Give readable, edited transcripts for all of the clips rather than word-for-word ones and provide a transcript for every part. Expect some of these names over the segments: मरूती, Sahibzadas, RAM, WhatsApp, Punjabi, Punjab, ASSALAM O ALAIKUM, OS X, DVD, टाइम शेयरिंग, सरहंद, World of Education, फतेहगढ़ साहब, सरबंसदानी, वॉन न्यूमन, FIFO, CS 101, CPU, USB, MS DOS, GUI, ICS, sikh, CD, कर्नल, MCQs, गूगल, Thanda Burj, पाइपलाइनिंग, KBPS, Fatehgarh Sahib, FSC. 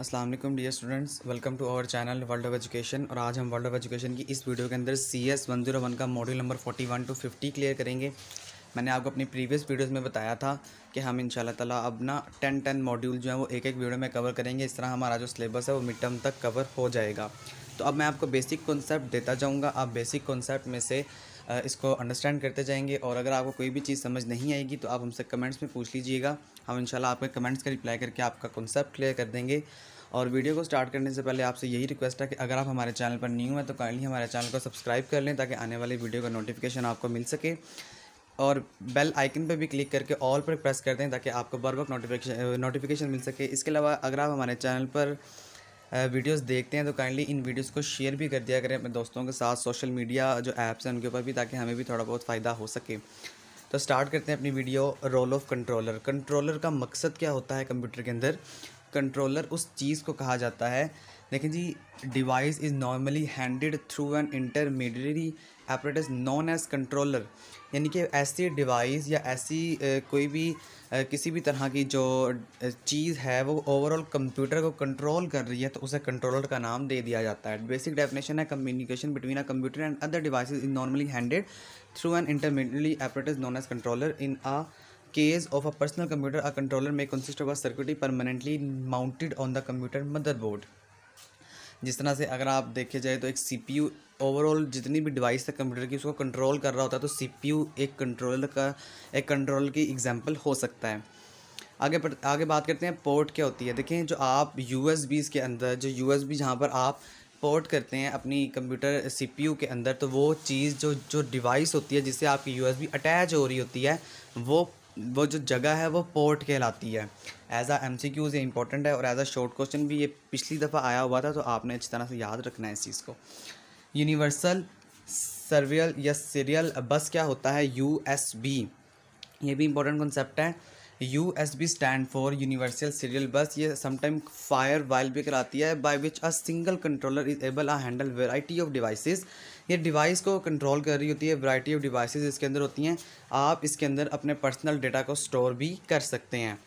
अस्सलाम वालेकुम dear students, welcome to our channel world of education. और आज हम वर्ल्ड ऑफ एजुकेशन की इस वीडियो के अंदर CS 101 का मॉड्यूल नंबर 41 to 50 क्लियर करेंगे। मैंने आपको अपनी प्रीवियस वीडियोस में बताया था कि हम इंशाल्लाह ताला अब ना 10-10 मॉड्यूल जो है वो एक एक वीडियो में कवर करेंगे। इस तरह हमारा जो सिलेबस है वो मिड टर्म तक कवर हो जाएगा। तो अब मैं आपको बेसिक कॉन्सेप्ट देता जाऊँगा, आप बेसिक कॉन्सेप्ट में से इसको अंडरस्टैंड करते जाएंगे। और अगर आपको कोई भी चीज़ समझ नहीं आएगी तो आप हमसे कमेंट्स में पूछ लीजिएगा, हम इंशाल्लाह आपके कमेंट्स का रिप्लाई करके आपका कॉन्सेप्ट क्लियर कर देंगे। और वीडियो को स्टार्ट करने से पहले आपसे यही रिक्वेस्ट है कि अगर आप हमारे चैनल पर न्यू हैं तो काइंडली हमारे चैनल को सब्सक्राइब कर लें ताकि आने वाले वीडियो का नोटिफिकेशन आपको मिल सके। और बेल आइकन पर भी क्लिक करके ऑल पर प्रेस कर दें ताकि आपको बार बार नोटिफिकेशन मिल सके। इसके अलावा अगर आप हमारे चैनल पर वीडियोस देखते हैं तो काइंडली इन वीडियोस को शेयर भी कर दिया करें अपने दोस्तों के साथ, सोशल मीडिया जो ऐप्स हैं उनके ऊपर भी, ताकि हमें भी थोड़ा बहुत फ़ायदा हो सके। तो स्टार्ट करते हैं अपनी video. Role of controller. Controller का मकसद क्या होता है कंप्यूटर के अंदर? कंट्रोलर उस चीज़ को कहा जाता है, लेकिन जी device is normally handed through an intermediary apparatus known as controller. यानी कि ऐसी डिवाइस या ऐसी कोई भी किसी भी तरह की जो चीज़ है वो ओवरऑल कंप्यूटर को कंट्रोल कर रही है तो उसे कंट्रोलर का नाम दे दिया जाता है। बेसिक डेफिनेशन है, communication between a computer and other devices is normally handed through an intermediary apparatus known as controller. In a case of a personal computer, a controller may consist of a circuitry permanently mounted on the computer motherboard। जिस तरह से अगर आप देखे जाए तो एक CPU overall जितनी भी डिवाइस है कंप्यूटर की उसको कंट्रोल कर रहा होता है, तो CPU एक कंट्रोलर की एग्जांपल हो सकता है। आगे बात करते हैं पोर्ट क्या होती है। देखें जो आप USBs के अंदर जो USB जहाँ पर आप पोर्ट करते हैं अपनी कंप्यूटर CPU के अंदर, तो वो चीज़ जो डिवाइस होती है जिससे आपकी USB अटैच हो रही होती है वो जो जगह है वो पोर्ट कहलाती है। एज आ MCQs ये इंपॉर्टेंट है और एज आ शॉर्ट क्वेश्चन भी, ये पिछली दफ़ा आया हुआ था तो आपने अच्छी तरह से याद रखना है इस चीज़ को। यूनिवर्सल सर्वियल या सीरियल बस क्या होता है? USB। ये भी इंपॉर्टेंट कॉन्सेप्ट है। USB stand for universal serial bus. ये समटाइम फायर वाइल भी कराती है। By which a single controller is able uh handle variety of devices. ये डिवाइस को कंट्रोल कर रही होती है, वैरायटी ऑफ डिवाइसेस इसके अंदर होती हैं। आप इसके अंदर अपने पर्सनल डेटा को स्टोर भी कर सकते हैं।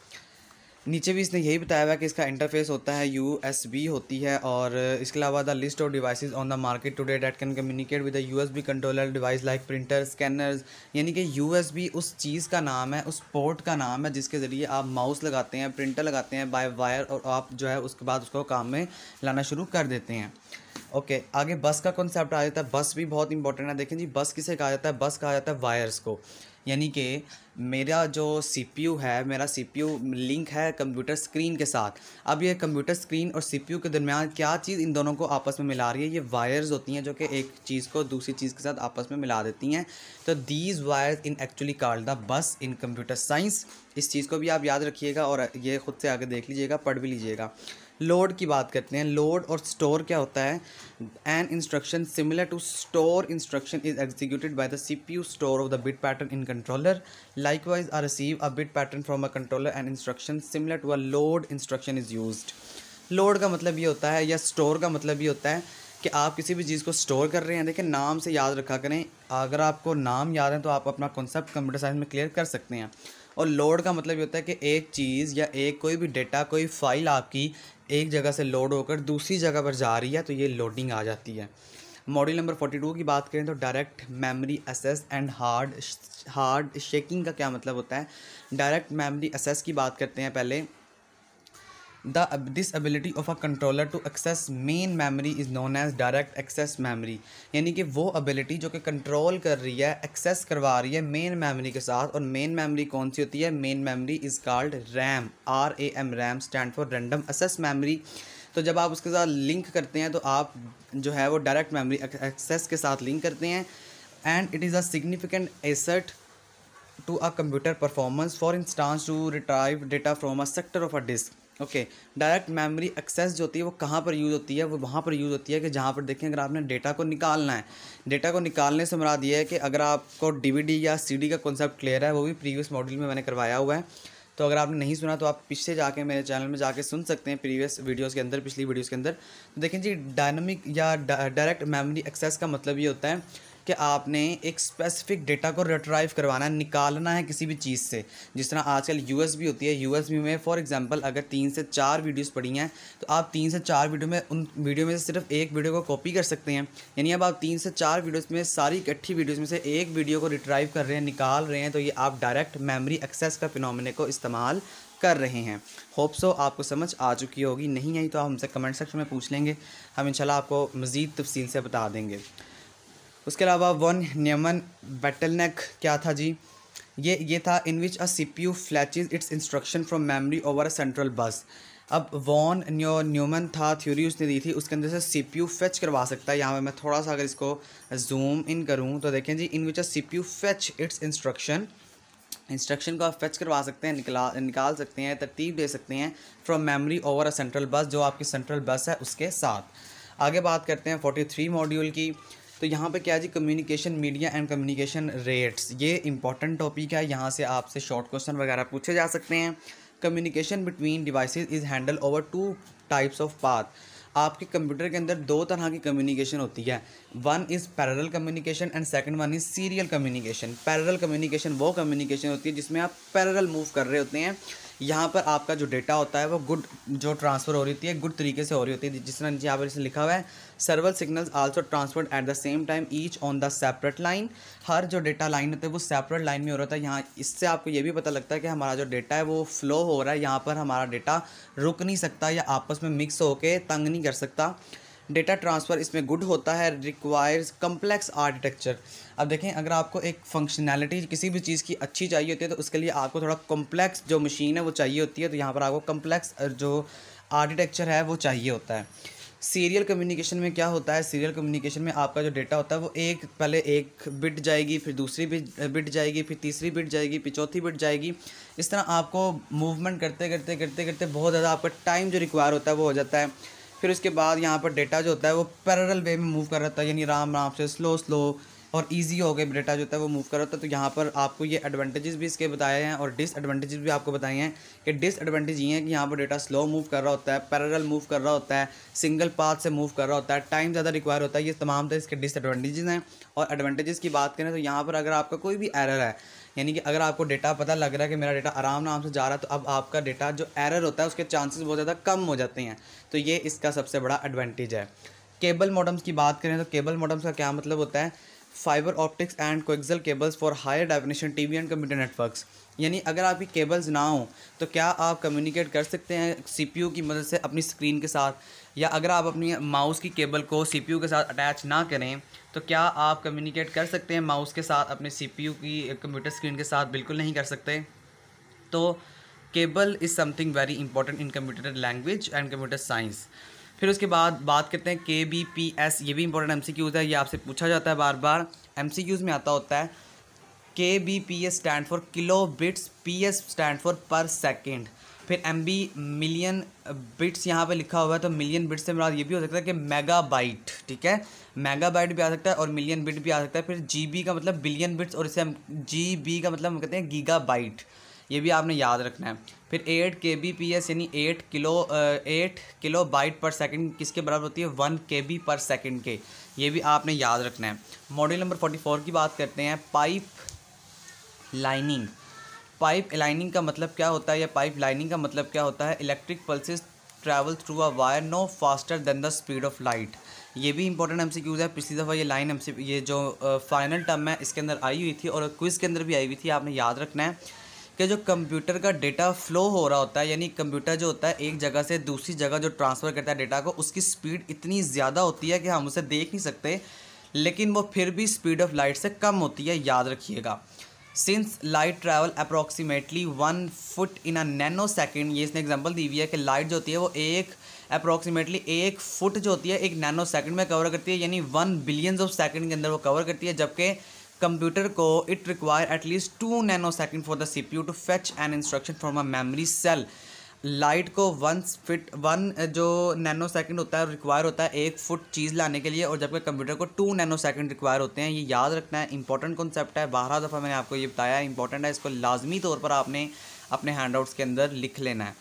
नीचे भी इसने यही बताया हुआ है कि इसका इंटरफेस होता है USB होती है। और इसके अलावा the list of devices on the market today date can communicate with the USB controller device like printer, scanners. यानी कि USB उस चीज़ का नाम है, उस पोर्ट का नाम है जिसके ज़रिए आप माउस लगाते हैं, प्रिंटर लगाते हैं बाय वायर, और आप जो है उसके बाद उसको काम में लाना शुरू कर देते हैं। ओके, आगे बस का कॉन्सेप्ट आ जाता है। बस भी बहुत इंपॉर्टेंट है। देखें जी, बस किसे कहा जाता है? बस कहा जाता है वायर्स को। यानी कि मेरा जो CPU है, मेरा CPU लिंक है कंप्यूटर स्क्रीन के साथ। अब ये कंप्यूटर स्क्रीन और CPU के दरमियान क्या चीज़ इन दोनों को आपस में मिला रही है? ये वायर्स होती हैं जो कि एक चीज़ को दूसरी चीज़ के साथ आपस में मिला देती हैं। तो these wires in actually called the bus in computer science. इस चीज़ को भी आप याद रखिएगा और ये ख़ुद से आगे देख लीजिएगा, पढ़ भी लीजिएगा। लोड की बात करते हैं। लोड और स्टोर क्या होता है? An instruction similar to store instruction is executed by the CPU store of the bit pattern in controller. Likewise a receive a bit pattern from a controller and instruction similar to a load instruction is used. Load का मतलब ये होता है या store का मतलब ये होता है कि आप किसी भी चीज़ को स्टोर कर रहे हैं। देखिए, नाम से याद रखा करें। अगर आपको नाम याद है तो आप अपना कॉन्सेप्ट कंप्यूटर साइंस में क्लियर कर सकते हैं। और लोड का मतलब ये होता है कि एक चीज़ या एक कोई भी डेटा, कोई फाइल आपकी एक जगह से लोड होकर दूसरी जगह पर जा रही है, तो ये लोडिंग आ जाती है। मॉड्यूल नंबर 42 की बात करें तो direct memory access and hard shaking का क्या मतलब होता है? डायरेक्ट मेमोरी एक्सेस की बात करते हैं पहले। The this ability of a controller to access main memory is known as direct access memory. यानी कि वो एबिलिटी जो कि कंट्रोल कर रही है, एक्सेस करवा रही है मेन मेमोरी के साथ। और मेन मेमोरी कौन सी होती है? Main memory is called RAM। RAM। RAM stand for random access memory. तो जब आप उसके साथ लिंक करते हैं तो आप जो है वो डायरेक्ट मेमोरी एक्सेस के साथ लिंक करते हैं। And it is a significant asset to a computer performance, for instance to retrieve data from a sector of a disk. Okay, direct memory access जो होती है वो कहाँ पर यूज़ होती है? वो वहाँ पर यूज़ होती है कि जहाँ पर देखें अगर आपने डेटा को निकालना है। डेटा को निकालने से मुराद ये है कि अगर आपको DVD या CD का कॉन्सेप्ट क्लियर है, वो भी प्रीवियस मॉड्यूल में मैंने करवाया हुआ है। तो अगर आपने नहीं सुना तो आप पीछे जाके मेरे चैनल में जाके सुन सकते हैं प्रीवियस वीडियोज़ के अंदर, पिछली वीडियोज़ के अंदर। तो देखें जी, डायनामिक या डायरेक्ट मेमोरी एक्सेस का मतलब ये होता है कि आपने एक स्पेसिफिक डेटा को रिट्राइव करवाना है, निकालना है किसी भी चीज़ से। जिस तरह आजकल USB होती है, USB में फॉर एग्जांपल अगर 3 से 4 वीडियोस पड़ी हैं तो आप 3 से 4 वीडियो में उन वीडियो में से सिर्फ एक वीडियो को कॉपी कर सकते हैं। यानी अब आप 3 से 4 वीडियोस में सारी इकट्ठी वीडियोस में से एक वीडियो को रिट्राइव कर रहे हैं, निकाल रहे हैं। तो ये आप डायरेक्ट मेमोरी एक्सेस का फिनोमेना को इस्तेमाल कर रहे हैं। होप सो आपको समझ आ चुकी होगी, नहीं आई तो आप हमसे कमेंट सेक्शन में पूछ लेंगे, हम इंशाल्लाह आपको मज़ीद तफसील से बता देंगे। उसके अलावा वन नियमन बैटलनेक क्या था जी? ये था in which a CPU fetches its instruction from memory over a central bus. अब वॉन न्यूमन था, थ्योरी उसने दी थी, उसके अंदर से CPU फेच करवा सकता है। यहाँ पर मैं थोड़ा सा अगर इसको जूम इन करूँ तो देखें जी, in which a CPU fetch its instruction को आप फेच करवा सकते हैं, निकाल सकते हैं, तरतीब दे सकते हैं from memory over a central bus, जो आपकी सेंट्रल बस है उसके साथ। आगे बात करते हैं 43 मॉड्यूल की। तो यहाँ पे क्या है जी, communication media and communication rates, ये इंपॉर्टेंट टॉपिक है। यहाँ से आपसे शॉर्ट क्वेश्चन वगैरह पूछे जा सकते हैं। Communication between devices is handle over 2 types of path. आपके कंप्यूटर के अंदर 2 तरह की कम्युनिकेशन होती है, one is parallel communication and second one is serial communication. Parallel communication वो कम्युनिकेशन होती है जिसमें आप पैरेलल मूव कर रहे होते हैं। यहाँ पर आपका जो डेटा होता है वो गुड जो ट्रांसफ़र हो रही होती है, गुड तरीके से हो रही होती है। जिस तरह नीचे यहाँ पर इसे लिखा हुआ है, several signals also transferred at the same time each on the separate line. हर जो डेटा लाइन होता है वो सेपरेट लाइन में हो रहा था। यहाँ इससे आपको ये भी पता लगता है कि हमारा जो डेटा है वो फ्लो हो रहा है, यहाँ पर हमारा डेटा रुक नहीं सकता या आपस में मिक्स होकर तंग नहीं कर सकता। डेटा ट्रांसफ़र इसमें गुड होता है। Requires complex architecture. अब देखें, अगर आपको एक फंक्शनैलिटी किसी भी चीज़ की अच्छी चाहिए होती है तो उसके लिए आपको थोड़ा कॉम्प्लेक्स जो मशीन है वो चाहिए होती है। तो यहाँ पर आपको कम्प्लेक्स जो आर्किटेक्चर है वो चाहिए होता है। सीरियल कम्युनिकेशन में क्या होता है, सीरियल कम्युनिकेशन में आपका जो डेटा होता है वो एक पहले एक बिट जाएगी, फिर दूसरी बिट जाएगी, फिर तीसरी बिट जाएगी, फिर चौथी बिट जाएगी। इस तरह आपको मूवमेंट करते करते करते करते बहुत ज़्यादा आपका टाइम जो रिक्वायर होता है वो हो जाता है। फिर उसके बाद यहाँ पर डेटा जो होता है वो पैरेलल वे में मूव कर रहा है, यानी राम राम से स्लो स्लो और इजी हो गए डेटा जो होता है वो मूव कर रहा था। तो यहाँ पर आपको ये एडवांटेजेस भी इसके बताए हैं और डिसएडवांटेजेस भी आपको बताए हैं। कि डिसएडवांटेज ये हैं कि यहाँ पर डेटा स्लो मूव कर रहा होता है, पैरेलल मूव कर रहा होता है, सिंगल पाथ से मूव कर रहा होता है, टाइम ज़्यादा रिक्वायर होता है। ये तमाम तरह इसके डिसएडवांटेजेस हैं। और एडवांटेजेस की बात करें तो यहाँ पर अगर आपका कोई भी एरर है, यानी कि अगर आपको डेटा पता लग रहा है कि मेरा डेटा आराम नाम से जा रहा है, तो अब आपका डेटा जो एरर होता है उसके चांसेस बहुत ज़्यादा कम हो जाते हैं। तो ये इसका सबसे बड़ा एडवांटेज है। केबल मॉडम्स की बात करें तो केबल मॉडम्स का क्या मतलब होता है, fibre optics and coaxial cables for higher definition TV and computer networks. यानी अगर आपकी केबल्स ना हो तो क्या आप कम्युनिकेट कर सकते हैं CPU की मदद से अपनी स्क्रीन के साथ, या अगर आप अपनी माउस की केबल को CPU के साथ अटैच ना करें तो क्या आप कम्युनिकेट कर सकते हैं माउस के साथ अपने CPU की कंप्यूटर स्क्रीन के साथ? बिल्कुल नहीं कर सकते। तो cable is something very important in computer language and computer science. फिर उसके बाद बात करते हैं KBPS। ये भी इंपॉर्टेंट MCQs है, ये आपसे पूछा जाता है बार बार, MCQs में आता होता है। KBPS stand for kilo bits, PS stand for per second, फिर MB मिलियन बिट्स यहाँ पे लिखा हुआ है। तो मिलियन बिट्स से मुराद ये भी हो सकता है कि मेगाबाइट, ठीक है, मेगाबाइट भी आ सकता है और मिलियन बिट भी आ सकता है। फिर GB का मतलब बिलियन बिट्स और इसे हम GB का मतलब हम कहते हैं गीगाबाइट, ये भी आपने याद रखना है। फिर 8 KBPS यानी 8 किलो बाइट पर सेकंड किसके बराबर होती है, 1 KB पर सेकंड के, ये भी आपने याद रखना है। मॉड्यूल नंबर 44 की बात करते हैं, पाइप लाइनिंग। पाइप लाइनिंग का मतलब क्या होता है, या पाइप लाइनिंग का मतलब क्या होता है, electric pulses travel through a wire no faster than the speed of light. ये भी इंपॉर्टेंट MCQs है। पिछली दफ़ा ये लाइन ये जो फाइनल टर्म है इसके अंदर आई हुई थी और क्विज़ के अंदर भी आई हुई थी, आपने याद रखना है। कि जो कंप्यूटर का डेटा फ्लो हो रहा होता है, यानी कंप्यूटर जो होता है एक जगह से दूसरी जगह जो ट्रांसफ़र करता है डेटा को, उसकी स्पीड इतनी ज़्यादा होती है कि हम उसे देख नहीं सकते, लेकिन वो फिर भी स्पीड ऑफ लाइट से कम होती है, याद रखिएगा। Since light travel approximately 1 foot in a nano second, ये इसने एग्जांपल दी हुई है कि लाइट जो होती है वो एक अप्रॉक्सीमेटली 1 फुट जो होती है एक नैनो सेकेंड में कवर करती है, यानी 1 बिलियन ऑफ सेकेंड के अंदर वो कवर करती है। जबकि कंप्यूटर को it require at least 2 nano second for the CPU to fetch an instruction from a memory cell. Light को 1 जो नैनो सेकेंड होता है रिक्वायर होता है 1 फुट चीज़ लाने के लिए, और जबकि कंप्यूटर को 2 नैनो सेकेंड रिक्वायर होते हैं। ये याद रखना है, इंपॉर्टेंट कॉन्सेप्ट है, 12 दफ़ा मैंने आपको ये बताया, इंपॉर्टेंट है, इसको लाजमी तौर पर आपने अपने हैंड आउट्स के अंदर लिख लेना है।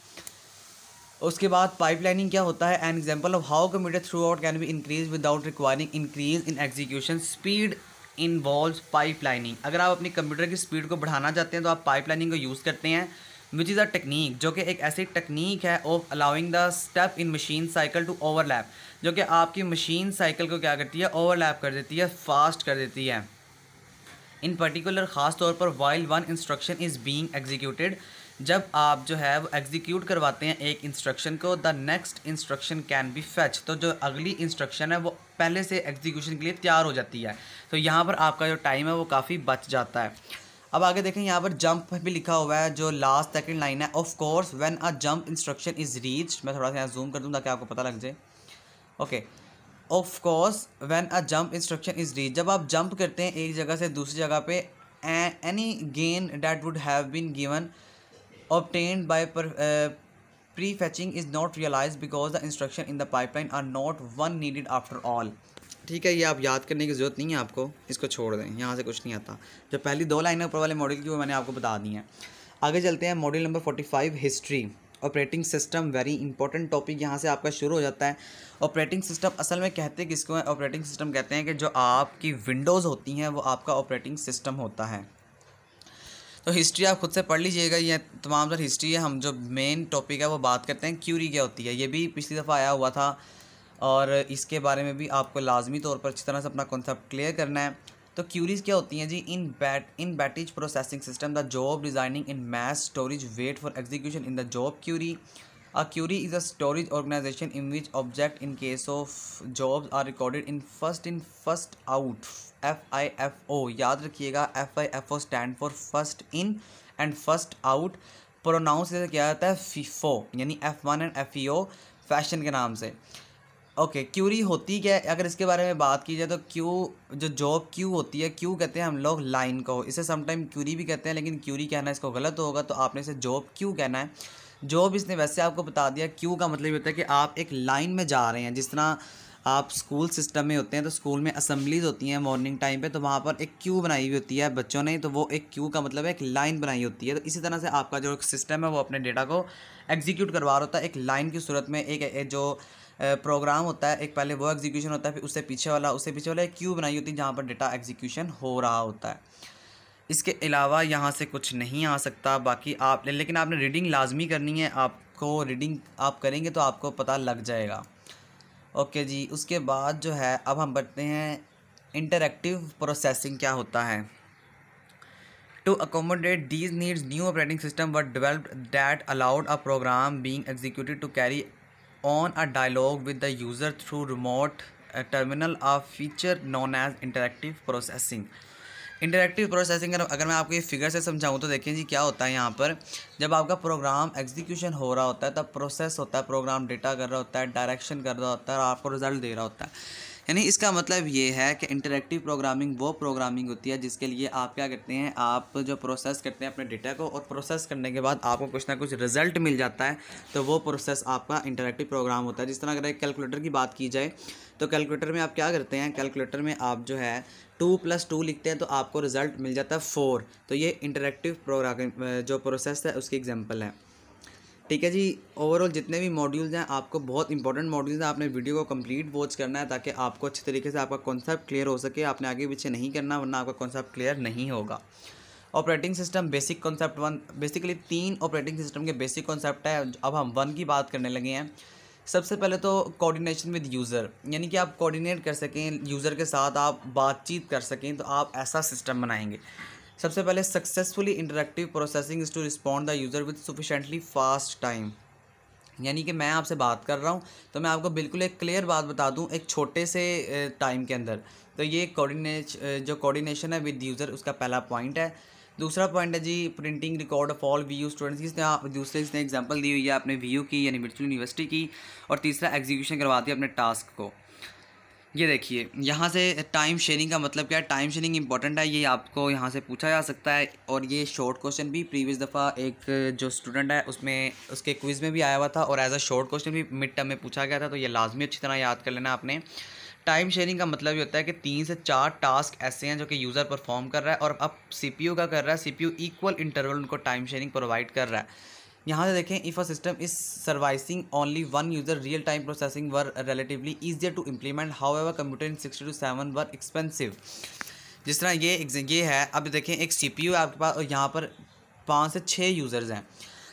उसके बाद पाइपलाइनिंग क्या होता है, an example of how computer through out can be increase without requiring increase in execution speed involves पाइपलाइनिंग। अगर आप अपनी कंप्यूटर की स्पीड को बढ़ाना चाहते हैं तो आप पाइपलाइनिंग को यूज़ करते हैं, विच इज़ अ टेक्निक, जो कि एक ऐसी टेक्निक है of allowing the step in machine cycle to overlap, जो कि आपकी मशीन साइकिल को क्या करती है, ओवरलैप कर देती है, फास्ट कर देती है। इन पर्टिकुलर ख़ास तौर पर while one instruction is being executed, जब आप जो है वो एग्जीक्यूट करवाते हैं एक इंस्ट्रक्शन को, the next instruction can be fetch, तो जो अगली इंस्ट्रक्शन है वो पहले से एग्जीक्यूशन के लिए तैयार हो जाती है, तो यहाँ पर आपका जो टाइम है वो काफ़ी बच जाता है। अब आगे देखें, यहाँ पर जंप भी लिखा हुआ है, जो लास्ट सेकंड लाइन है, of course when a jump instruction is reached, मैं थोड़ा सा यहाँ जूम कर दूँ ताकि आपको पता लग जाए, okay, of course when a jump instruction is reached, जब आप जंप करते हैं एक जगह से दूसरी जगह पे, any gain that would have been given obtained by prefetching is not realize because the instruction in the pipeline are not one needed after all. ठीक है, ये आप याद करने की ज़रूरत नहीं है आपको, इसको छोड़ दें, यहाँ से कुछ नहीं आता। जो पहली दो लाइनें ऊपर वाले मॉड्यूल की वो मैंने आपको बता दी हैं। आगे चलते हैं, module number 45 history, operating system, very important topic यहाँ से आपका शुरू हो जाता है। ऑपरेटिंग सिस्टम असल में कहते किसको है, ऑपरेटिंग सिस्टम कहते हैं कि जो आपकी विंडोज़ होती हैं वो आपका ऑपरेटिंग सिस्टम होता है। तो हिस्ट्री आप खुद से पढ़ लीजिएगा, ये तमाम सर हिस्ट्री है। हम जो मेन टॉपिक है वो बात करते हैं क्यूरी क्या होती है, ये भी पिछली दफ़ा आया हुआ था और इसके बारे में भी आपको लाजमी तौर पर अच्छी तरह से अपना कॉन्सेप्ट क्लियर करना है। तो क्यूरीज़ क्या होती हैं जी, in batch processing system the job designing in mass storage wait for execution in the job queue. A queue is a storage organization in which object in case of jobs are recorded in first out, FIFO। याद रखिएगा, FIFO stand for first in and first out. Pronounce जैसे क्या जाता है, FIFO यानी F1 and FIFO fashion के नाम से। ओके, क्यूरी होती क्या है, अगर इसके बारे में बात की जाए तो क्यू, जो जॉब क्यू होती है, क्यू कहते हैं हम लोग लाइन को, इसे समटाइम क्यूरी भी कहते हैं, लेकिन क्यूरी कहना इसको गलत होगा, तो आपने इसे जॉब क्यू कहना है। जॉब इसने वैसे आपको बता दिया, क्यू का मतलब होता है कि आप एक लाइन में जा रहे हैं। जिस तरह आप स्कूल सिस्टम में होते हैं तो स्कूल में असम्बलीज होती हैं मॉर्निंग टाइम पे, तो वहाँ पर एक क्यू बनाई हुई होती है बच्चों ने, तो वो एक क्यू का मतलब है एक लाइन बनाई होती है। तो इसी तरह से आपका जो सिस्टम है वो अपने डेटा को एग्जीक्यूट करवा रहा होता है एक लाइन की सूरत में। एक जो प्रोग्राम होता है, एक पहले वो एग्जीक्यूशन होता है, फिर उससे पीछे वाला एक क्यू बनाई होती है जहाँ पर डेटा एग्जीक्यूशन हो रहा होता है। इसके अलावा यहाँ से कुछ नहीं आ सकता बाकी आप, लेकिन आपने रीडिंग लाजमी करनी है, आपको रीडिंग आप करेंगे तो आपको पता लग जाएगा। ओके जी, उसके बाद जो है अब हम बढ़ते हैं, इंटरैक्टिव प्रोसेसिंग क्या होता है। To accommodate these needs new operating system were developed that allowed a program being executed to carry on a dialogue with the user through remote terminal, a feature known as interactive processing. Interactive processing अगर मैं आपको ये figure से समझाऊं तो देखें जी क्या होता है यहाँ पर, जब आपका प्रोग्राम एग्जीक्यूशन हो रहा होता है तब प्रोसेस होता है, प्रोग्राम डेटा कर रहा होता है, डायरेक्शन कर रहा होता है और आपको रिजल्ट दे रहा होता है। यानी इसका मतलब ये है कि इंटरैक्टिव प्रोग्रामिंग वो प्रोग्रामिंग होती है जिसके लिए आप क्या करते हैं, आप जो प्रोसेस करते हैं अपने डेटा को, और प्रोसेस करने के बाद आपको कुछ ना कुछ रिजल्ट मिल जाता है, तो वो प्रोसेस आपका इंटरैक्टिव प्रोग्राम होता है। जिस तरह अगर एक कैलकुलेटर की बात की जाए तो कैलकुलेटर में आप क्या करते हैं, कैलकुलेटर में आप जो है 2+2 लिखते हैं तो आपको रिज़ल्ट मिल जाता है 4, तो ये इंटरैक्टिव प्रोग्रामिंग जो प्रोसेस है उसकी एग्जांपल है। ठीक है जी, ओवरऑल जितने भी मॉड्यूल्स हैं आपको, बहुत इंपॉर्टेंट मॉड्यूल्स हैं, आपने वीडियो को कंप्लीट वॉच करना है ताकि आपको अच्छे तरीके से आपका कॉन्सेप्ट क्लियर हो सके। आपने आगे पीछे नहीं करना वरना आपका कॉन्सेप्ट क्लियर नहीं होगा। Operating system basic concept 1, basically 3 operating system के बेसिक कॉन्सेप्ट है, अब हम 1 की बात करने लगे हैं। सबसे पहले तो कोऑर्डिनेशन विद यूज़र, यानी कि आप कोऑर्डिनेट कर सकें यूज़र के साथ, आप बातचीत कर सकें, तो आप ऐसा सिस्टम बनाएंगे। सबसे पहले successfully interactive processing is to respond the user with sufficiently fast time, यानी कि मैं आपसे बात कर रहा हूँ तो मैं आपको बिल्कुल एक क्लियर बात बता दूँ एक छोटे से टाइम के अंदर, तो ये कोऑर्डिनेशन है विद यूज़र, उसका पहला पॉइंट है। दूसरा पॉइंट है जी printing record of all VU students, जिसने आप दूसरे इसने एग्जांपल दी हुई है आपने VU की यानी वर्चुअल यूनिवर्सिटी की, और तीसरा एग्जीक्यूशन करवाती है अपने टास्क को। ये देखिए यहाँ से टाइम शेयरिंग का मतलब क्या है, टाइम शेयरिंग इंपॉर्टेंट है, ये आपको यहाँ से पूछा जा सकता है, और ये शॉर्ट क्वेश्चन भी प्रीवियस दफ़ा एक जो स्टूडेंट है उसमें उसके क्विज़ में भी आया हुआ था और एज अ शॉर्ट क्वेश्चन भी मिड टर्म में पूछा गया था, तो ये लाजमी अच्छी तरह याद कर लेना आपने। टाइम शेयरिंग का मतलब ये होता है कि 3 से 4 टास्क ऐसे हैं जो कि यूज़र परफॉर्म कर रहा है और अब CPU का कर रहा है, CPU इक्वल इंटरवल उनको टाइम शेयरिंग प्रोवाइड कर रहा है। यहाँ से देखें, if a system is servicing only one user real time processing were relatively easier to implement, however computer in 60 to 70 were expensive. जिस तरह ये है। अब देखें एक CPU है आपके पास और यहाँ पर 5 से 6 यूज़र्स हैं।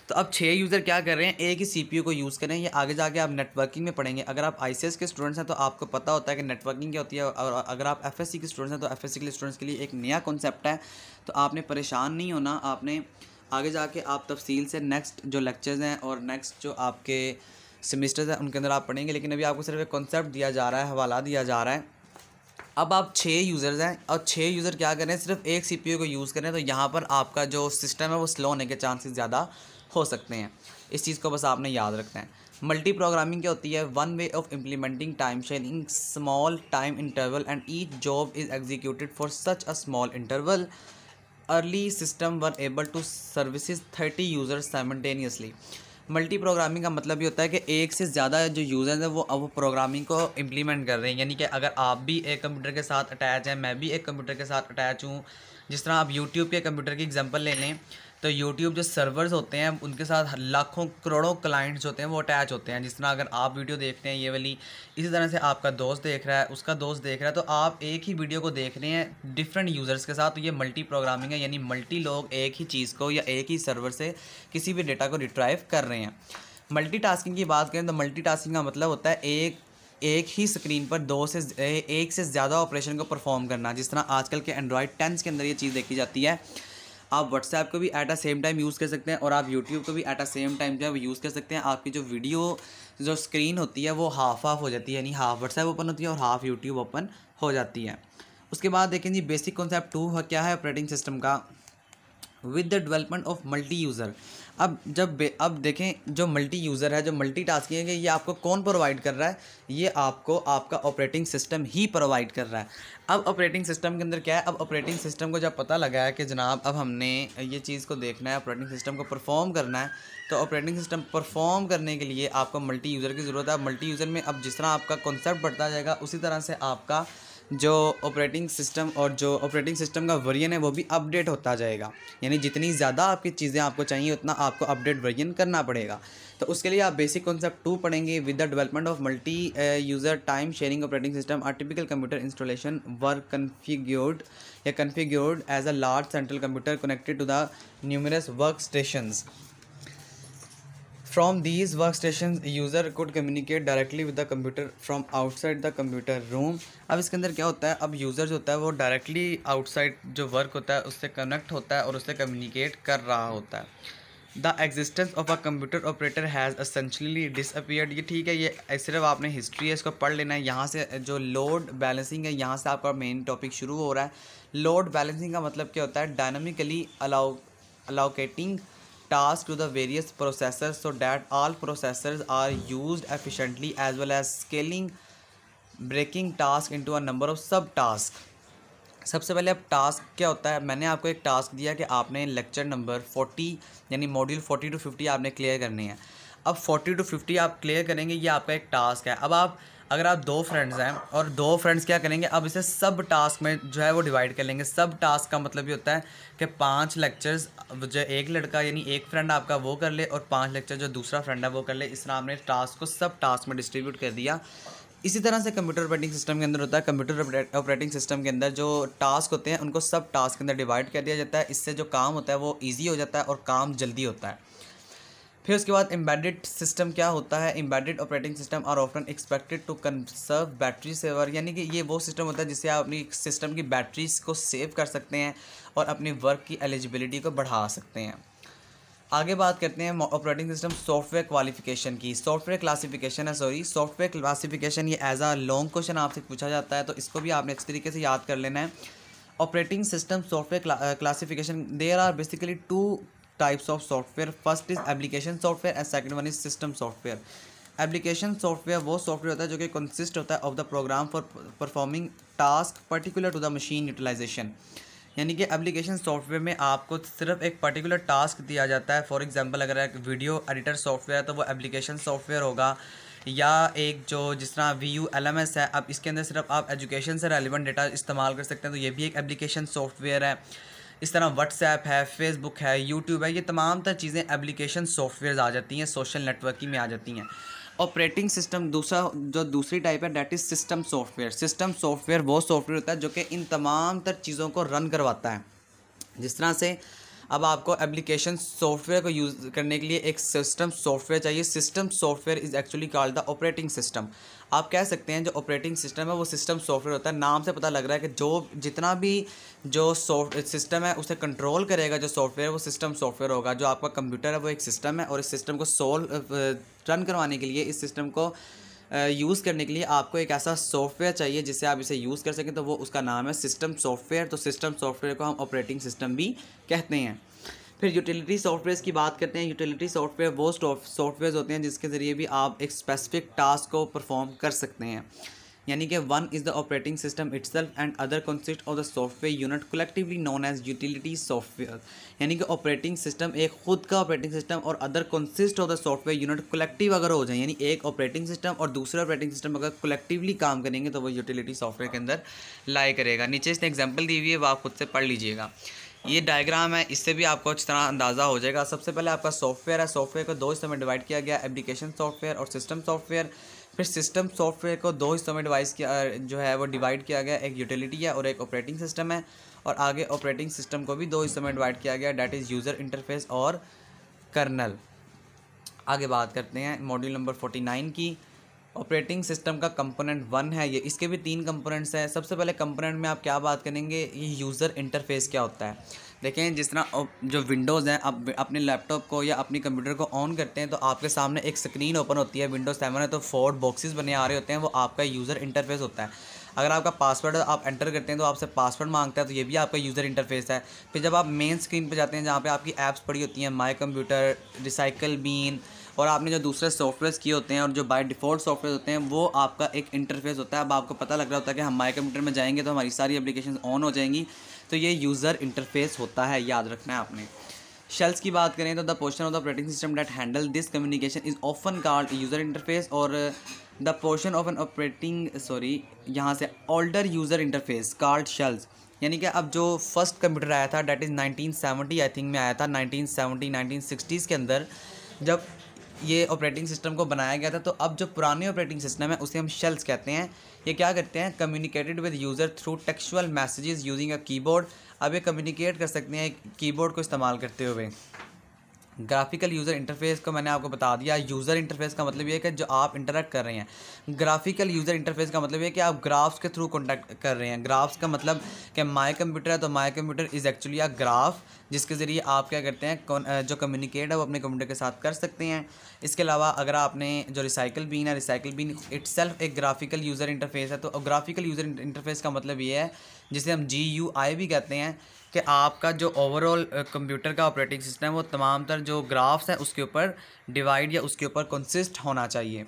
तो अब 6 यूज़र क्या कर रहे हैं, एक ही CPU को यूज़ करें। ये आगे जाके आप नेटवर्किंग में पढ़ेंगे। अगर आप ICS के स्टूडेंट्स हैं तो आपको पता होता है कि नेटवर्किंग क्या होती है, और अगर आप FSC के स्टूडेंट्स हैं तो FSC के स्टूडेंट्स के लिए एक नया कॉन्सेप्ट है। तो आपने परेशान नहीं होना, आपने आगे जाके आप तफसील से नेक्स्ट जो लेक्चर्स हैं और नेक्स्ट जो आपके सेमेस्टर्स हैं उनके अंदर आप पढ़ेंगे। लेकिन अभी आपको सिर्फ एक कॉन्सेप्ट दिया जा रहा है, हवाला दिया जा रहा है। अब आप 6 यूज़र्स हैं और 6 यूज़र क्या करें, सिर्फ एक CPU को यूज़ करें, तो यहाँ पर आपका जो सिस्टम है वो स्लो होने के चांसेस ज़्यादा हो सकते हैं। इस चीज़ को बस आपने याद रखना है। मल्टी प्रोग्रामिंग क्या होती है, one way of implementing टाइम शेयरिंग small time interval and each job is executed for such a small interval. Early system were able to services 30 users simultaneously. Multi programming का मतलब ये होता है कि एक से ज़्यादा जो यूज़र्स हैं वो अब प्रोग्रामिंग को इम्प्लीमेंट कर रहे हैं। यानी कि अगर आप भी एक कंप्यूटर के साथ अटैच हैं, मैं भी एक कंप्यूटर के साथ अटैच हूँ। जिस तरह आप YouTube के कंप्यूटर की एग्जांपल ले लें तो YouTube जो सर्वर्स होते हैं उनके साथ लाखों करोड़ों क्लाइंट्स होते हैं, वो अटैच होते हैं। जिस तरह अगर आप वीडियो देखते हैं ये वाली, इसी तरह से आपका दोस्त देख रहा है, उसका दोस्त देख रहा है, तो आप एक ही वीडियो को देख रहे हैं डिफरेंट यूज़र्स के साथ। तो ये मल्टी प्रोग्रामिंग है, यानी मल्टी लोग एक ही चीज़ को या एक ही सर्वर से किसी भी डेटा को रिट्राइव कर रहे हैं। मल्टी टास्किंग की बात करें तो मल्टी टास्किंग का मतलब होता है एक ही स्क्रीन पर एक से ज़्यादा ऑपरेशन को परफॉर्म करना। जिस तरह आजकल के Android 10 के अंदर ये चीज़ देखी जाती है। आप WhatsApp को भी at a same time use कर सकते हैं और आप YouTube को भी एट अ सेम टाइम जो है यूज़ कर सकते हैं। आपकी जो वीडियो जो स्क्रीन होती है वो हाफ ऑफ हो जाती है, यानी हाफ WhatsApp ओपन होती है और हाफ YouTube ओपन हो जाती है। उसके बाद देखें जी बेसिक कॉन्सेप्ट 2 क्या है ऑपरेटिंग सिस्टम का, with the development of multi user. अब देखें जो मल्टी यूज़र है, जो मल्टी टास्किंग है, ये आपको कौन प्रोवाइड कर रहा है, ये आपको आपका ऑपरेटिंग सिस्टम ही प्रोवाइड कर रहा है। अब ऑपरेटिंग सिस्टम के अंदर क्या है, अब ऑपरेटिंग सिस्टम को जब पता लगा है कि जनाब अब हमने ये चीज़ को देखना है, ऑपरेटिंग सिस्टम को परफॉर्म करना है, तो ऑपरेटिंग सिस्टम परफॉर्म करने के लिए आपको मल्टी यूज़र की ज़रूरत है। मल्टी यूज़र में अब जिस तरह आपका कॉन्सेप्ट बढ़ता जाएगा उसी तरह से आपका जो ऑपरेटिंग सिस्टम और जो ऑपरेटिंग सिस्टम का वर्जन है वो भी अपडेट होता जाएगा। यानी जितनी ज़्यादा आपकी चीज़ें आपको चाहिए उतना आपको अपडेट वर्जन करना पड़ेगा। तो उसके लिए आप बेसिक कॉन्सेप्ट 2 पढ़ेंगे। With the development of multi user टाइम शेयरिंग operating system are typical computer installation were configured as a large central computer connected to the numerous work stations. From these workstations, user could communicate directly with the computer from outside the computer room. अब इसके अंदर क्या होता है, अब user जो होता है वो डायरेक्टली आउटसाइड जो वर्क होता है उससे कनेक्ट होता है और उससे कम्युनिकेट कर रहा होता है। The existence of a computer operator has essentially disappeared. ये ठीक है, ये सिर्फ आपने हिस्ट्री है, इसको पढ़ लेना है। यहाँ से जो लोड बैलेंसिंग है, यहाँ से आपका मेन टॉपिक शुरू हो रहा है। लोड बैलेंसिंग का मतलब क्या होता है, dynamically allocating task to the various processors so that all processors are used efficiently as well as scaling breaking task into a number of sub tasks. सबसे पहले अब टास्क क्या होता है, मैंने आपको एक टास्क दिया कि आपने लेक्चर नंबर 40 यानी मॉड्यूल 40 to 50 आपने क्लियर करनी है। अब 40 to 50 आप क्लियर करेंगे, ये आपका एक टास्क है। अब आप अगर आप 2 फ्रेंड्स हैं और 2 फ्रेंड्स क्या करेंगे, अब इसे सब टास्क में जो है वो डिवाइड कर लेंगे। सब टास्क का मतलब ये होता है कि 5 लेक्चर्स जो एक लड़का यानी एक फ्रेंड आपका वो कर ले और 5 लेक्चर जो दूसरा फ्रेंड है वो कर ले। इस तरह आपने टास्क को सब टास्क में डिस्ट्रीब्यूट कर दिया। इसी तरह से कंप्यूटर ऑपरेटिंग सिस्टम के अंदर होता है, कंप्यूटर ऑपरेटिंग सिस्टम के अंदर जो टास्क होते हैं उनको सब टास्क के अंदर डिवाइड कर दिया जाता है। इससे जो काम होता है वो ईजी हो जाता है और काम जल्दी होता है। फिर उसके बाद एम्बेडेड सिस्टम क्या होता है, embedded operating system are often expected to conserve battery saver. यानी कि ये वो सिस्टम होता है जिससे आप अपनी सिस्टम की बैटरीज को सेव कर सकते हैं और अपने वर्क की एलिजिबिलिटी को बढ़ा सकते हैं। आगे बात करते हैं ऑपरेटिंग सिस्टम सॉफ्टवेयर क्वालिफिकेशन की, सॉफ्टवेयर क्लासिफिकेशन है, सॉरी सॉफ्टवेयर क्लासिफिकेशन। ये एज आ लॉन्ग क्वेश्चन आपसे पूछा जाता है, तो इसको भी आपने इस तरीके से याद कर लेना है। Operating system software classification, there are basically 2 types of software. First is application software and second one is system software. Application software वो सॉफ्टवेयर होता है जो कि कंसिस्ट होता है of the program for performing task particular to the machine utilization. यानी कि application software में आपको सिर्फ एक पर्टिकुलर टास्क दिया जाता है। फॉर एग्जांपल अगर एक वीडियो एडिटर सॉफ्टवेयर है तो वो एप्लीकेशन सॉफ्टवेयर होगा, या एक जो जिस तरह VU LMS है, अब इसके अंदर सिर्फ आप एजुकेशन से रेलिवेंट डेटा इस्तेमाल कर सकते हैं, तो ये भी एक एप्लीकेशन सॉफ्टवेयर है। इस तरह WhatsApp है, Facebook है, YouTube है, ये तमाम तरह चीज़ें एप्लीकेशन सॉफ्टवेयर आ जाती हैं, सोशल नेटवर्किंग में आ जाती हैं। ऑपरेटिंग सिस्टम दूसरी टाइप है that is system software. System software वो सॉफ्टवेयर होता है जो कि इन तमाम तर चीज़ों को रन करवाता है। जिस तरह से अब आपको एप्लीकेशन सॉफ्टवेयर को यूज़ करने के लिए एक सिस्टम सॉफ्टवेयर चाहिए। System software is actually called the operating system. आप कह सकते हैं जो ऑपरेटिंग सिस्टम है वो सिस्टम सॉफ्टवेयर होता है। नाम से पता लग रहा है कि जितना भी जो सॉफ्ट सिस्टम है उसे कंट्रोल करेगा जो सॉफ्टवेयर, वो सिस्टम सॉफ्टवेयर होगा। जो आपका कंप्यूटर है वो एक सिस्टम है, और इस सिस्टम को रन करवाने के लिए, इस सिस्टम को यूज़ करने के लिए आपको एक ऐसा सॉफ्टवेयर चाहिए जिससे आप इसे यूज़ कर सकें, तो वो उसका नाम है सिस्टम सॉफ्टवेयर। तो सिस्टम सॉफ्टवेयर को हम ऑपरेटिंग सिस्टम भी कहते हैं। फिर यूटिलिटी सॉफ्टवेयर की बात करते हैं। यूटिलिटी सॉफ्टवेयर वो सॉफ्टवेयर होते हैं जिसके ज़रिए भी आप एक स्पेसिफिक टास्क को परफॉर्म कर सकते हैं। यानी कि one is the operating system itself and other consist of the software unit collectively known as utility software. यानी कि ऑपरेटिंग सिस्टम एक खुद का ऑपरेटिंग सिस्टम और other consist of the software unit collective अगर हो जाए, यानी एक ऑपरेटिंग सिस्टम और दूसरा ऑपरेटिंग सिस्टम अगर कलेक्टिवली काम करेंगे तो वो यूटिलिटी सॉफ्टवेयर के अंदर लाए करेगा। नीचे इसने एग्जाम्पल दी हुई है, वह आप खुद से पढ़ लीजिएगा। ये डायग्राम है, इससे भी आपको अच्छी तरह अंदाज़ा हो जाएगा। सबसे पहले आपका सॉफ्टवेयर है। सॉफ्टवेयर को दो हिस्सों में डिवाइड किया गया, एप्लीकेशन सॉफ्टवेयर और सिस्टम सॉफ्टवेयर। फिर सिस्टम सॉफ्टवेयर को दो हिस्सों में डिवाइड किया गया, एक यूटिलिटी है और एक ऑपरेटिंग सिस्टम है। और आगे ऑपरेटिंग सिस्टम को भी दो हिस्सों में डिवाइड किया गया, डैट इज़ यूज़र इंटरफेस और कर्नल। आगे बात करते हैं मॉड्यूल नंबर 49 की। ऑपरेटिंग सिस्टम का कंपोनेंट 1 है ये, इसके भी 3 कंपोनेंट्स हैं। सबसे पहले कंपोनेंट में आप क्या बात करेंगे, ये यूज़र इंटरफेस क्या होता है। देखें जिस तरह जो विंडोज़ हैं, आप अपने लैपटॉप को या अपने कंप्यूटर को ऑन करते हैं तो आपके सामने एक स्क्रीन ओपन होती है। विंडोज़ 7 है तो 4 बॉक्सेस बने आ रहे होते हैं, वो आपका यूज़र इंटरफेस होता है। अगर आपका पासवर्ड आप एंटर करते हैं तो आपसे पासवर्ड मांगता है, तो ये भी आपका यूज़र इंटरफेस है। फिर जब आप मेन स्क्रीन पर जाते हैं जहाँ पर आपकी ऐप्स पड़ी होती हैं, माई कंप्यूटर, रिसाइकल बीन, और आपने जो दूसरे सॉफ्टवेयर्स किए होते हैं और जो बाय डिफ़ॉल्ट सॉफ्टवेयर होते हैं, वो आपका एक इंटरफेस होता है। अब आपको पता लग रहा होता है कि हम माई कंप्यूटर में जाएंगे तो हमारी सारी एप्लीकेशन ऑन हो जाएंगी, तो ये यूज़र इंटरफेस होता है, याद रखना है आपने। शेल्स की बात करें तो the portion of the operating system that handle this communication is often called user interface, और the portion of an operating older user interface called shells. यानी कि अब जो फर्स्ट कंप्यूटर आया था डैट इज़ 1970 आई थिंक में आया था, 1960s के अंदर जब ये ऑपरेटिंग सिस्टम को बनाया गया था। तो अब जो पुराने ऑपरेटिंग सिस्टम है उसे हम शेल्स कहते हैं। ये क्या करते हैं, communicated with user through textual messages using a keyboard. अब ये कम्युनिकेट कर सकते हैं कीबोर्ड को इस्तेमाल करते हुए। ग्राफिकल यूज़र इंटरफेस को मैंने आपको बता दिया। यूज़र इंटरफेस का मतलब ये है कि जो आप इंटरेक्ट कर रहे हैं। ग्राफिकल यूज़र इंटरफेस का मतलब ये है कि आप ग्राफ्स के थ्रू कॉन्टैक्ट कर रहे हैं। ग्राफ्स का मतलब कि माई कंप्यूटर है तो my computer is actually a graph, जिसके ज़रिए आप क्या करते हैं, जो कम्युनिकेट है वो अपने कंप्यूटर के साथ कर सकते हैं। इसके अलावा अगर आपने जो रिसाइकल बीन है, रिसाइकल बीन इट्सेल्फ एक ग्राफिकल यूज़र इंटरफेस है। तो ग्राफिकल यूज़र इंटरफेस का मतलब ये है, जिसे हम GUI भी कहते हैं, कि आपका जो ओवरऑल कंप्यूटर का ऑपरेटिंग सिस्टम है वो तमाम तर जो ग्राफ्स हैं उसके ऊपर डिवाइड या उसके ऊपर कंसिस्ट होना चाहिए।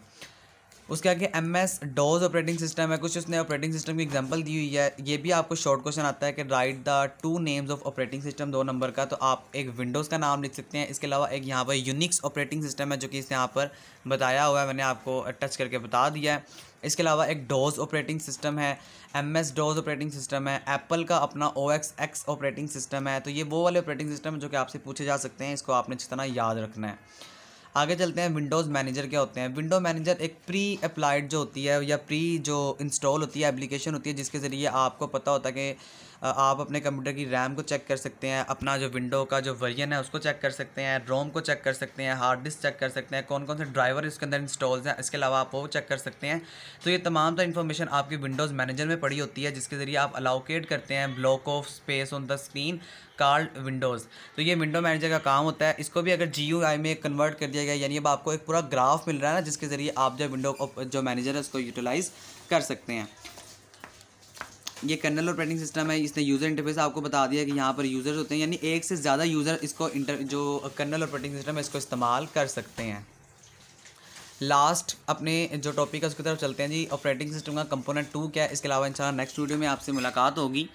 उसके आगे MS DOS ऑपरेटिंग सिस्टम है। कुछ उसने ऑपरेटिंग सिस्टम की एग्जांपल दी हुई है। ये भी आपको शॉर्ट क्वेश्चन आता है कि write the 2 names of operating system, 2 number का। तो आप एक विंडोज़ का नाम लिख सकते हैं। इसके अलावा एक यहाँ पर यूनिक्स ऑपरेटिंग सिस्टम है जो कि इसने यहाँ पर बताया हुआ है, मैंने आपको टच करके बता दिया है। इसके अलावा एक डॉस ऑपरेटिंग सिस्टम है, MS DOS ऑपरेटिंग सिस्टम है। एप्पल का अपना OS X ऑपरेटिंग सिस्टम है। तो ये वो वाले ऑपरेटिंग सिस्टम है जो कि आपसे पूछे जा सकते हैं, इसको आपने अच्छी तरह याद रखना है। आगे चलते हैं, विंडोज़ मैनेजर क्या होते हैं। विंडो मैनेजर एक प्री अप्लाइड जो होती है या प्री जो इंस्टॉल होती है एप्लीकेशन होती है, जिसके ज़रिए आपको पता होता है कि आप अपने कंप्यूटर की RAM को चेक कर सकते हैं, अपना जो विंडो का जो वर्जन है उसको चेक कर सकते हैं, रोम को चेक कर सकते हैं, हार्ड डिस्क चेक कर सकते हैं, कौन कौन से ड्राइवर इसके अंदर इंस्टॉल्स हैं, इसके अलावा आप वो चेक कर सकते हैं। तो ये तमाम तरह इन्फॉर्मेशन आपकी विंडोज़ मैनेजर में पड़ी होती है, जिसके ज़रिए आप अलोकेट करते हैं block of space on the screen called windows. तो ये विंडो मैनेजर का काम होता है। इसको भी अगर GUI में कन्वर्ट कर दिया गया, यानी अब आपको एक पूरा ग्राफ मिल रहा है ना, जिसके ज़रिए आप जो विंडो जो मैनेजर है उसको यूटिलाइज़ कर सकते हैं। ये कर्नल ऑपरेटिंग सिस्टम है। इसने यूज़र इंटरफेस आपको बता दिया कि यहाँ पर यूज़र्स होते हैं, यानी एक से ज़्यादा यूज़र इसको जो कर्नल ऑपरेटिंग सिस्टम है इसको इस्तेमाल कर सकते हैं। लास्ट अपने जो टॉपिक है उसकी तरफ चलते हैं जी, ऑपरेटिंग सिस्टम का कंपोनेंट 2 क्या है। इसके अलावा इंशाल्लाह नेक्स्ट वीडियो में आपसे मुलाकात होगी।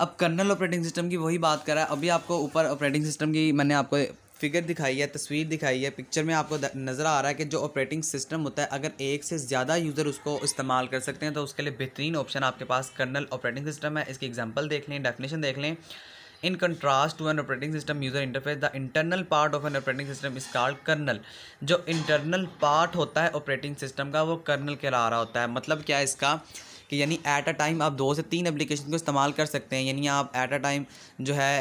अब कर्नल ऑपरेटिंग सिस्टम की वही बात करा। अभी आपको ऊपर ऑपरेटिंग सिस्टम की मैंने आपको फिगर दिखाई है, तस्वीर दिखाई है, पिक्चर में आपको नज़र आ रहा है कि जो ऑपरेटिंग सिस्टम होता है अगर एक से ज़्यादा यूज़र उसको इस्तेमाल कर सकते हैं तो उसके लिए बेहतरीन ऑप्शन आपके पास कर्नल ऑपरेटिंग सिस्टम है। इसकी एग्जांपल देख लें, डेफिनेशन देख लें। In contrast to an operating system user interface, the internal part of an operating system is called kernel. जो internal part होता है operating system का वो kernel कहला रहा होता है। मतलब क्या है इसका कि यानी एट अ टाइम आप 2 से 3 एप्लीकेशन को इस्तेमाल कर सकते हैं। यानी आप एट अ टाइम जो है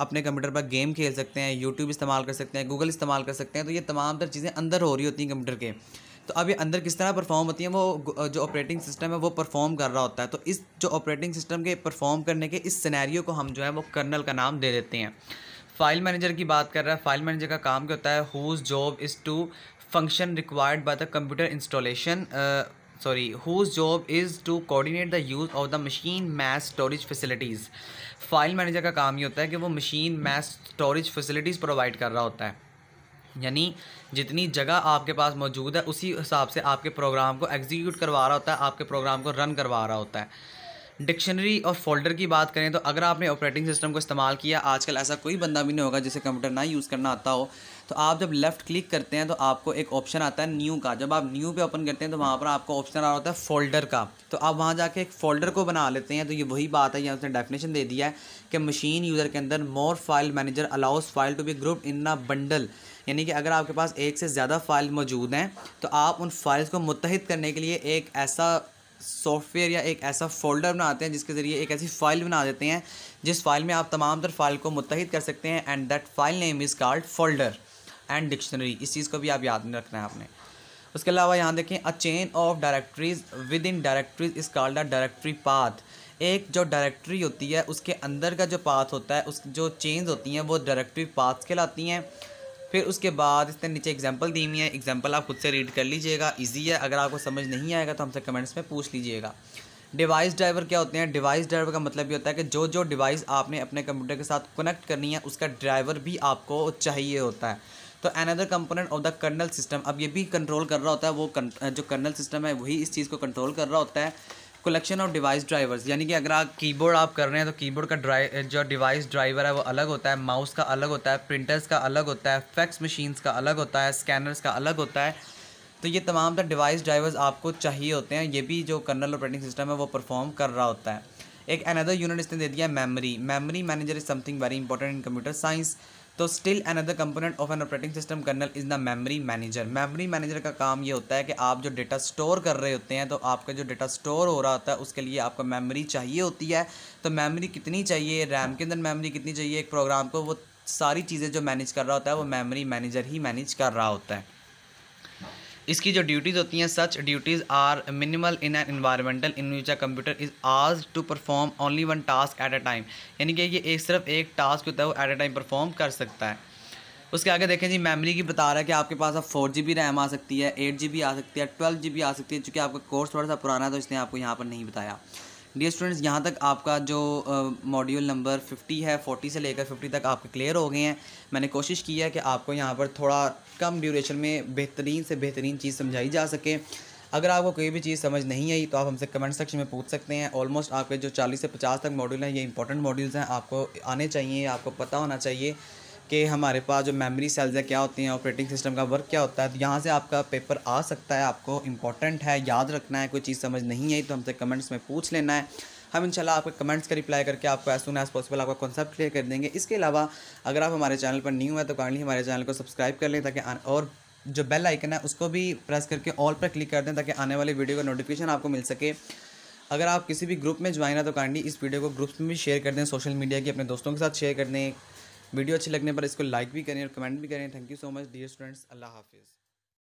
अपने कंप्यूटर पर गेम खेल सकते हैं, यूट्यूब इस्तेमाल कर सकते हैं, गूगल इस्तेमाल कर सकते हैं। तो ये तमाम तर चीज़ें अंदर हो रही होती हैं कंप्यूटर के। तो अब ये अंदर किस तरह परफॉर्म होती हैं, वो जो ऑपरेटिंग सिस्टम है वो परफॉर्म कर रहा होता है। तो इस जो ऑपरेटिंग सिस्टम के परफॉर्म करने के इस सिनेरियो को हम जो है वो कर्नल का नाम दे देते हैं। फाइल मैनेजर की बात कर रहा है, फाइल मैनेजर का काम क्या होता है, whose job is to function required by the computer installation whose job is to coordinate the use of the machine mass storage facilities। File manager का काम ये होता है कि वो machine mass storage facilities provide कर रहा होता है। यानी जितनी जगह आपके पास मौजूद है उसी हिसाब से आपके प्रोग्राम को एग्जीक्यूट करवा रहा होता है, आपके प्रोग्राम को रन करवा रहा होता है। डिक्शनरी और फोल्डर की बात करें तो अगर आपने ऑपरेटिंग सिस्टम को इस्तेमाल किया, आजकल ऐसा कोई बंदा भी नहीं होगा जिसे कंप्यूटर ना यूज़ करना आता हो, तो आप जब लेफ़्ट क्लिक करते हैं तो आपको एक ऑप्शन आता है न्यू का। जब आप न्यू पे ओपन करते हैं तो वहाँ पर आपको ऑप्शन आ रहा होता है फ़ोल्डर का। तो आप वहाँ जाके एक फ़ोल्डर को बना लेते हैं। तो ये वही बात है, यहाँ उसने डेफिनेशन दे दिया है कि मशीन यूज़र के अंदर more file manager allows file to be grouped in a bundle. यानी कि अगर आपके पास एक से ज़्यादा फाइल मौजूद हैं तो आप उन फाइल्स को मुत्तहिद करने के लिए एक ऐसा सॉफ्टवेयर या एक ऐसा फ़ोल्डर बनाते हैं जिसके ज़रिए एक ऐसी फ़ाइल बना देते हैं जिस फाइल में आप तमाम तर फाइल को मुत्तहिद कर सकते हैं। And that file name is called folder and dictionary. इस चीज़ को भी आप याद में रखना है आपने। उसके अलावा यहाँ देखें, a chain of directories within directories is called a directory path. एक जो डायरेक्टरी होती है उसके अंदर का जो पाथ होता है, उस जो चेन्स होती हैं वो डायरेक्टरी पाथ कहलाती हैं। फिर उसके बाद इसने नीचे एग्जाम्पल दी हुई है, एग्जाम्पल आप खुद से रीड कर लीजिएगा, इजी है। अगर आपको समझ नहीं आएगा तो हमसे कमेंट्स में पूछ लीजिएगा। डिवाइस ड्राइवर क्या होते हैं, डिवाइस ड्राइवर का मतलब ये होता है कि जो जो डिवाइस आपने अपने कंप्यूटर के साथ कनेक्ट करनी है उसका ड्राइवर भी आपको चाहिए होता है। तो another component of the कर्नल system, अब ये भी कंट्रोल कर रहा होता है, वो जो कर्नल सिस्टम है वही इस चीज़ को कंट्रोल कर रहा होता है। कलेक्शन ऑफ डिवाइस ड्राइवर्स, यानी कि अगर आप कीबोर्ड आप कर रहे हैं तो कीबोर्ड का जो डिवाइस ड्राइवर है वो अलग होता है, माउस का अलग होता है, प्रिंटर्स का अलग होता है, फैक्स मशीन्स का अलग होता है, स्कैनर्स का अलग होता है। तो ये तमाम तरह डिवाइस ड्राइवर्स आपको चाहिए होते हैं। ये भी जो कर्नल ऑपरेटिंग सिस्टम है वो परफॉर्म कर रहा होता है। एक अनदर यूनिट इसने दे दिया memory. Memory manager is something very important in computer science. तो still another component of an operating system कर्नल is the memory manager. Memory manager का काम ये होता है कि आप जो डेटा स्टोर कर रहे होते हैं तो आपका जो डेटा स्टोर हो रहा होता है उसके लिए आपको मेमोरी चाहिए होती है। तो मेमोरी कितनी चाहिए, रैम के अंदर मेमोरी कितनी चाहिए एक प्रोग्राम को, वो सारी चीज़ें जो मैनेज कर रहा होता है वो मेमोरी मैनेजर ही मैनेज कर रहा होता है। इसकी जो ड्यूटीज़ होती हैं, such duties are minimal in an environmental in which a computer is asked to perform only one task at a time. यानी कि ये सिर्फ एक टास्क होता है वो एट अ टाइम परफॉर्म कर सकता है। उसके आगे देखें जी, मेमोरी की बता रहा है कि आपके पास अब 4 GB रैम आ सकती है, 8 GB आ सकती है, 12 GB आ सकती है। चूँकि आपका कोर्स थोड़ा सा पुराना है तो इसने आपको यहाँ पर नहीं बताया। डियर स्टूडेंट्स, यहाँ तक आपका जो मॉड्यूल नंबर 50 है, 40 से लेकर 50 तक आपके क्लियर हो गए हैं। मैंने कोशिश की है कि आपको यहाँ पर थोड़ा कम ड्यूरेशन में बेहतरीन से बेहतरीन चीज़ समझाई जा सके। अगर आपको कोई भी चीज़ समझ नहीं आई तो आप हमसे कमेंट सेक्शन में पूछ सकते हैं। ऑलमोस्ट आपके जो 40 से 50 तक मॉड्यूल हैं ये इंपॉर्टेंट मॉड्यूल्स हैं, आपको आने चाहिए। आपको पता होना चाहिए कि हमारे पास जो मेमोरी सेल्स है क्या होती हैं, ऑपरेटिंग सिस्टम का वर्क क्या होता है। तो यहाँ से आपका पेपर आ सकता है, आपको इंपॉर्टेंट है, याद रखना है। कोई चीज़ समझ नहीं आई तो हमसे कमेंट्स में पूछ लेना है। हम इंशाल्लाह आपके कमेंट्स का रिप्लाई करके आपको एज सून एज़ पॉसिबल आपका कॉन्सेप्ट क्लियर कर देंगे। इसके अलावा अगर आप हमारे चैनल पर न्यू है तो काइंडली हमारे चैनल को सब्सक्राइब कर लें, ताकि और जो बेल आइकन है उसको भी प्रेस करके ऑल पर क्लिक कर दें, ताकि आने वाली वीडियो का नोटिफिकेशन आपको मिल सके। अगर आप किसी भी ग्रुप में ज्वाइन है तो काइंडली इस वीडियो को ग्रुप्स में भी शेयर कर दें, सोशल मीडिया की अपने दोस्तों के साथ शेयर कर दें। वीडियो अच्छी लगने पर इसको लाइक भी करें और कमेंट भी करें। Thank you so much dear students, अल्लाह हाफिज़।